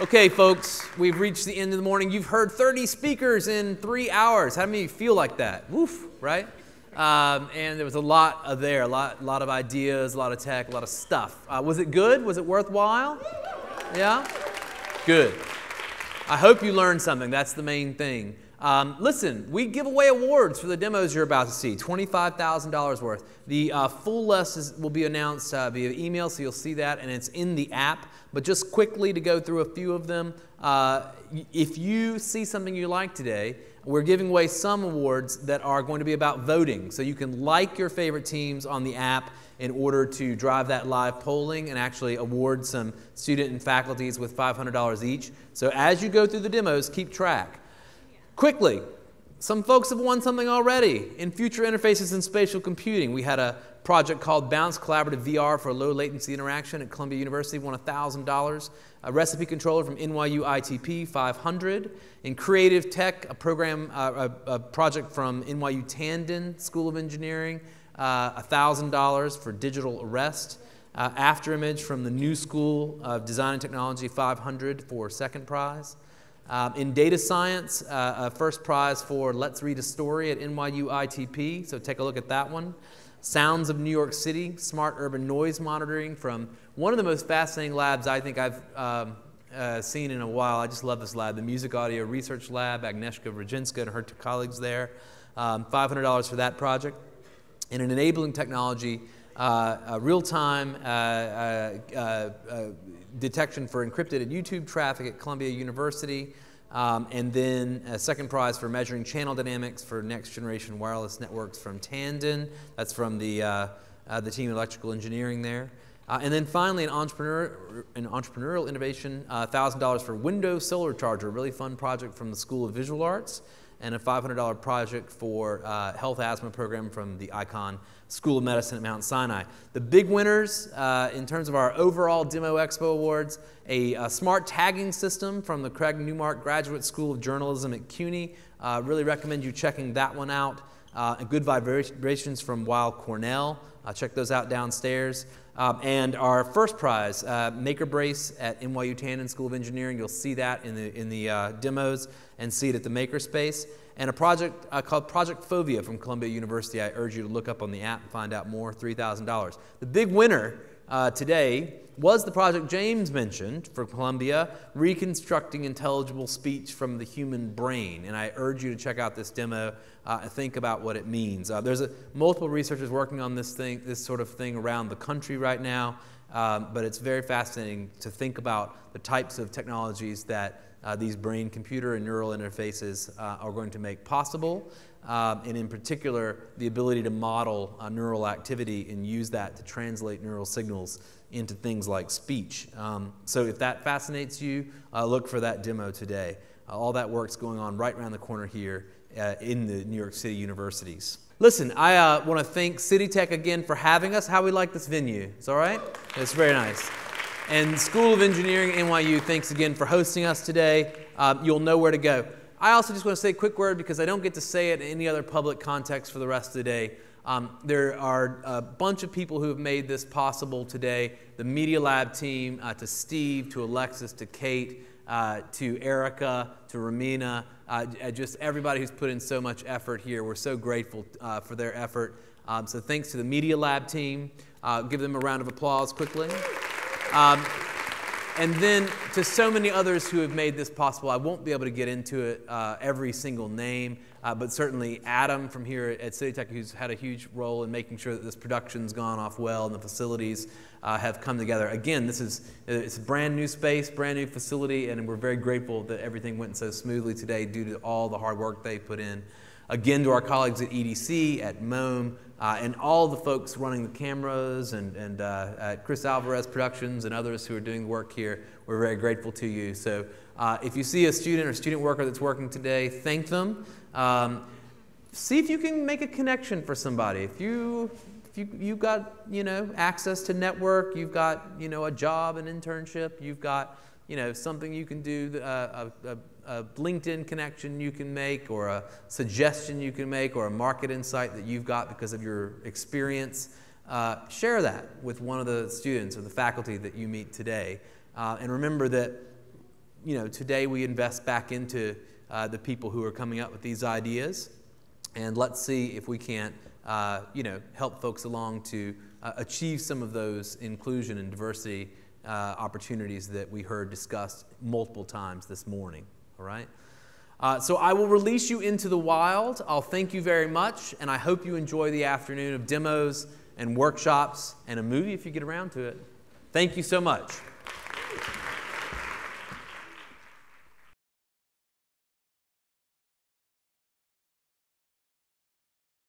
Okay, folks, we've reached the end of the morning. You've heard 30 speakers in 3 hours. How many of you feel like that? Woof, right? And there was a lot of there, a lot of ideas, a lot of tech, a lot of stuff. Was it good? Was it worthwhile? Yeah? Good. I hope you learned something. That's the main thing. Listen, we give away awards for the demos you're about to see, $25,000 worth. The full list will be announced via email, so you'll see that, and it's in the app. But just quickly to go through a few of them, if you see something you like today, we're giving away some awards that are going to be about voting. So you can like your favorite teams on the app in order to drive that live polling and actually award some student and faculties with $500 each. So as you go through the demos, keep track. Quickly, some folks have won something already. In future interfaces in spatial computing, we had a project called Bounce Collaborative VR for Low Latency Interaction at Columbia University, won $1,000. A recipe controller from NYU ITP, $500. In creative tech, a project from NYU Tandon School of Engineering, $1,000 for digital arrest. Afterimage from the New School of Design and Technology, $500 for second prize. In data science, a first prize for Let's Read a Story at NYU ITP, so take a look at that one. Sounds of New York City, smart urban noise monitoring from one of the most fascinating labs I think I've seen in a while. I just love this lab, the Music Audio Research Lab, Agnieszka Rajinska and her colleagues there, $500 for that project. And an enabling technology, real-time detection for encrypted and YouTube traffic at Columbia University, and then a second prize for measuring channel dynamics for next generation wireless networks from Tandon. That's from the team of electrical engineering there. And then finally, an entrepreneurial innovation, $1,000 for Window Solar Charger, a really fun project from the School of Visual Arts, and a $500 project for health asthma program from the Icahn School of Medicine at Mount Sinai. The big winners in terms of our overall Demo Expo awards, a smart tagging system from the Craig Newmark Graduate School of Journalism at CUNY. Really recommend you checking that one out. Good Vibrations from Weill Cornell. Check those out downstairs. And our first prize, Maker Brace at NYU Tandon School of Engineering. You'll see that in the demos and see it at the Makerspace. And a project called Project Fovea from Columbia University. I urge you to look up on the app and find out more, $3,000. The big winner today was the project James mentioned for Columbia, Reconstructing Intelligible Speech from the Human Brain. And I urge you to check out this demo and think about what it means. There's multiple researchers working on this sort of thing around the country right now, but it's very fascinating to think about the types of technologies that these brain, computer, and neural interfaces are going to make possible, and in particular, the ability to model neural activity and use that to translate neural signals into things like speech. So if that fascinates you, look for that demo today. All that work's going on right around the corner here in the New York City universities. Listen, I want to thank City Tech again for having us. How we like this venue. It's all right? It's very nice. And School of Engineering at NYU, thanks again for hosting us today. You'll know where to go. I also just want to say a quick word because I don't get to say it in any other public context for the rest of the day. There are a bunch of people who have made this possible today. The Media Lab team, to Steve, to Alexis, to Kate, to Erica, to Ramina, just everybody who's put in so much effort here. We're so grateful for their effort. So thanks to the Media Lab team. Give them a round of applause quickly. And then to so many others who have made this possible, I won't be able to get into it every single name, but certainly Adam from here at City Tech, who's had a huge role in making sure that this production's gone off well and the facilities have come together. Again, it's a brand new space, brand new facility, and we're very grateful that everything went so smoothly today due to all the hard work they put in. Again, to our colleagues at EDC, at Moem, and all the folks running the cameras, and at Chris Alvarez Productions and others who are doing the work here, we're very grateful to you. So if you see a student or student worker that's working today, thank them. See if you can make a connection for somebody. If you've got access to network, you've got a job, an internship, you've got something you can do, a LinkedIn connection you can make, or a suggestion you can make, or a market insight that you've got because of your experience, share that with one of the students or the faculty that you meet today. And remember that you know, today we invest back into the people who are coming up with these ideas, and let's see if we can't, you know, help folks along to achieve some of those inclusion and diversity opportunities that we heard discussed multiple times this morning, all right? So I will release you into the wild. I'll thank you very much, and I hope you enjoy the afternoon of demos and workshops and a movie if you get around to it. Thank you so much.